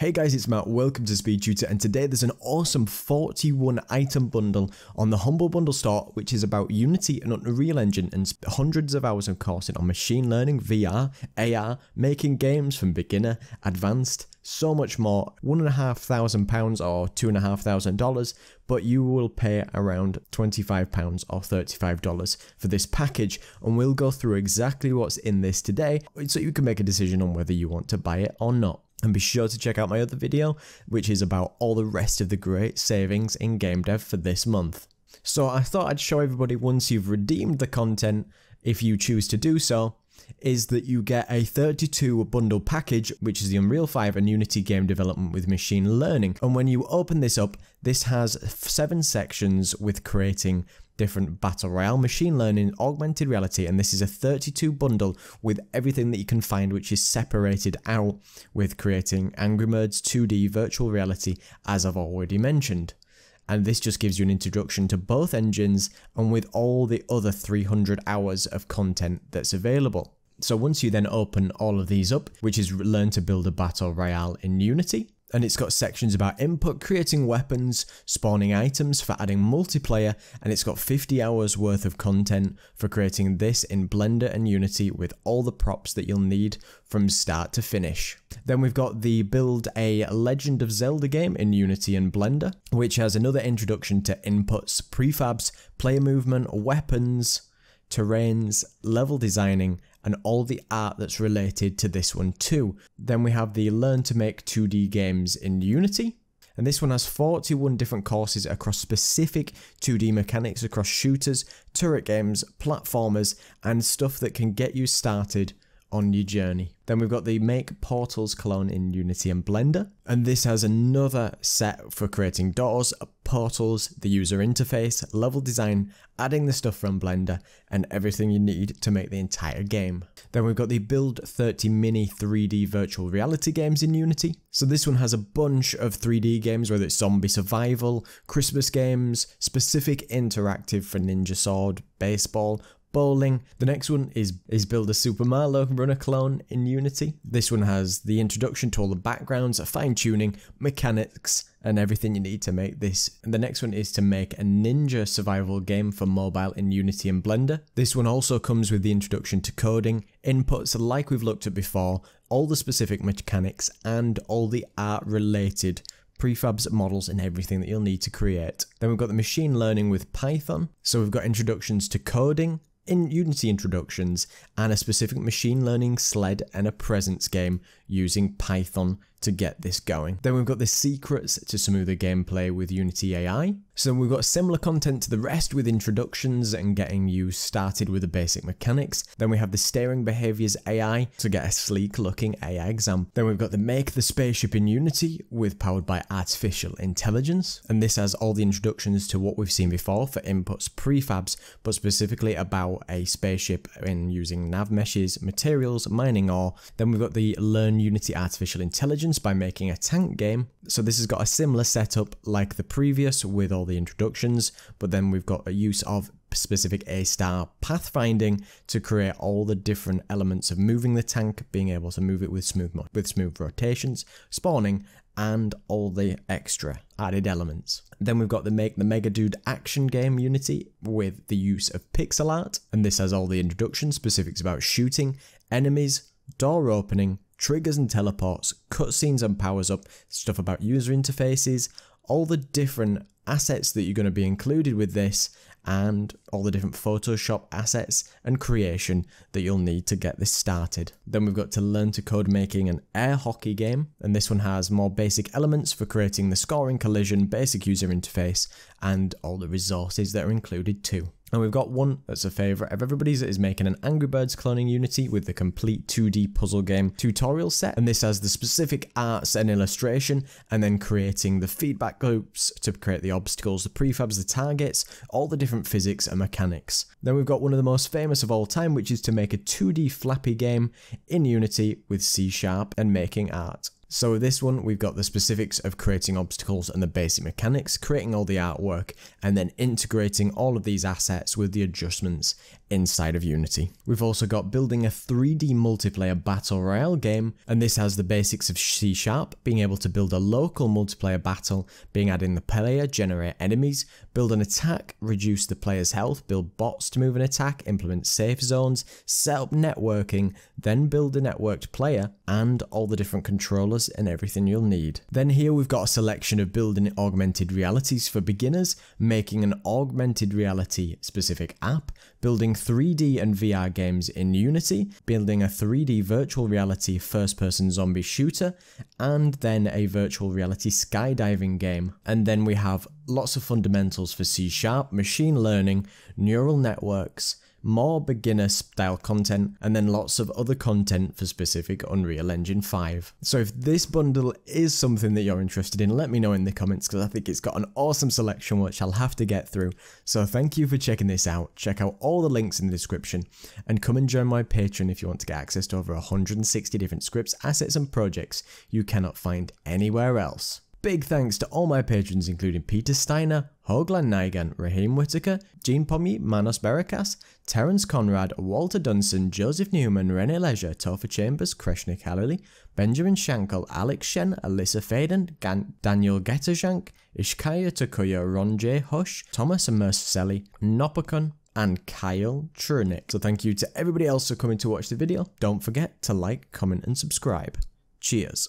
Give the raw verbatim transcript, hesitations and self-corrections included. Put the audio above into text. Hey guys, it's Matt, welcome to Speed Tutor, and today there's an awesome forty-one item bundle on the Humble Bundle store which is about Unity and Unreal Engine and hundreds of hours of coursing on machine learning, V R, A R, making games from beginner, advanced, so much more. One and a half thousand pounds or two and a half thousand dollars, but you will pay around twenty-five pounds or thirty-five dollars for this package, and we'll go through exactly what's in this today so you can make a decision on whether you want to buy it or not. And be sure to check out my other video, which is about all the rest of the great savings in game dev for this month. So I thought I'd show everybody, once you've redeemed the content, if you choose to do so, is that you get a thirty-two bundle package, which is the Unreal five and Unity game development with machine learning. And when you open this up, this has seven sections with creating different Battle Royale, machine learning, augmented reality, and this is a thirty-two bundle with everything that you can find, which is separated out with creating Angry Birds, two D, virtual reality, as I've already mentioned. And this just gives you an introduction to both engines and with all the other three hundred hours of content that's available. So once you then open all of these up, which is learn to build a Battle Royale in Unity, and it's got sections about input, creating weapons, spawning items for adding multiplayer, and it's got fifty hours worth of content for creating this in Blender and Unity with all the props that you'll need from start to finish. Then we've got the build a Legend of Zelda game in Unity and Blender, which has another introduction to inputs, prefabs, player movement, weapons, terrains, level designing, and all the art that's related to this one too. Then we have the Learn to Make two D Games in Unity, and this one has forty-one different courses across specific two D mechanics across shooters, turret games, platformers, and stuff that can get you started on your journey. Then we've got the Make Portals clone in Unity and Blender, and this has another set for creating doors, portals, the user interface, level design, adding the stuff from Blender, and everything you need to make the entire game. Then we've got the Build thirty Mini three D Virtual Reality Games in Unity. So this one has a bunch of three D games, whether it's zombie survival, Christmas games, specific interactive for Ninja Sword, baseball, bowling. The next one is, is build a Super Mario runner clone in Unity. This one has the introduction to all the backgrounds, fine tuning, mechanics, and everything you need to make this. And the next one is to make a ninja survival game for mobile in Unity and Blender. This one also comes with the introduction to coding, inputs like we've looked at before, all the specific mechanics, and all the art related prefabs, models, and everything that you'll need to create. Then we've got the machine learning with Python. So we've got introductions to coding, in Unity introductions, and a specific machine learning sled and a presence game using Python to get this going. Then we've got the secrets to smoother gameplay with Unity A I. So we've got similar content to the rest with introductions and getting you started with the basic mechanics. Then we have the steering behaviors A I to get a sleek looking A I exam. Then we've got the Make the Spaceship in Unity with powered by artificial intelligence. And this has all the introductions to what we've seen before for inputs, prefabs, but specifically about a spaceship in using nav meshes, materials, mining ore. Then we've got the Learn Unity Artificial Intelligence by making a tank game. So this has got a similar setup like the previous with all the introductions, but then we've got a use of specific A-star pathfinding to create all the different elements of moving the tank, being able to move it with smooth with smooth rotations, spawning, and all the extra added elements. Then we've got the Make the Mega Dude action game Unity with the use of pixel art, and this has all the introduction specifics about shooting, enemies, door opening, triggers and teleports, cutscenes and powers up, stuff about user interfaces, all the different assets that you're going to be included with this, and all the different Photoshop assets and creation that you'll need to get this started. Then we've got to learn to code making an air hockey game, and this one has more basic elements for creating the scoring collision, basic user interface, and all the resources that are included too. And we've got one that's a favourite of everybody's that is making an Angry Birds cloning Unity with the complete two D puzzle game tutorial set, and this has the specific arts and illustration, and then creating the feedback loops to create the obstacles, the prefabs, the targets, all the different physics and mechanics. Then we've got one of the most famous of all time, which is to make a two D Flappy game in Unity with C sharp and making art. So with this one, we've got the specifics of creating obstacles and the basic mechanics, creating all the artwork, and then integrating all of these assets with the adjustments inside of Unity. We've also got building a three D multiplayer battle royale game, and this has the basics of C sharp, being able to build a local multiplayer battle, being added in the player, generate enemies, build an attack, reduce the player's health, build bots to move an attack, implement safe zones, set up networking, then build a networked player, and all the different controllers and everything you'll need. Then here we've got a selection of building augmented realities for beginners, making an augmented reality specific app, building three D and V R games in Unity, building a three D virtual reality first person zombie shooter, and then a virtual reality skydiving game. And then we have lots of fundamentals for C sharp, machine learning, neural networks, more beginner style content, and then lots of other content for specific Unreal Engine five. So if this bundle is something that you're interested in, let me know in the comments, because I think it's got an awesome selection which I'll have to get through. So thank you for checking this out. Check out all the links in the description, and come and join my Patreon if you want to get access to over one hundred sixty different scripts, assets and projects you cannot find anywhere else. Big thanks to all my patrons, including Peter Steiner, Hoagland Naigan, Raheem Whitaker, Jean Pomyi, Manos Berakas, Terence Conrad, Walter Dunson, Joseph Newman, René Leisure, Topher Chambers, Kreshnik Hallerley, Benjamin Shankle, Alex Shen, Alyssa Faden, Gan Daniel Gettershank, Ishkaya Takuya, Ron J. Hush, Thomas and Mercelli, Nopakun, and Kyle Trunick. So thank you to everybody else for coming to watch the video. Don't forget to like, comment, and subscribe. Cheers.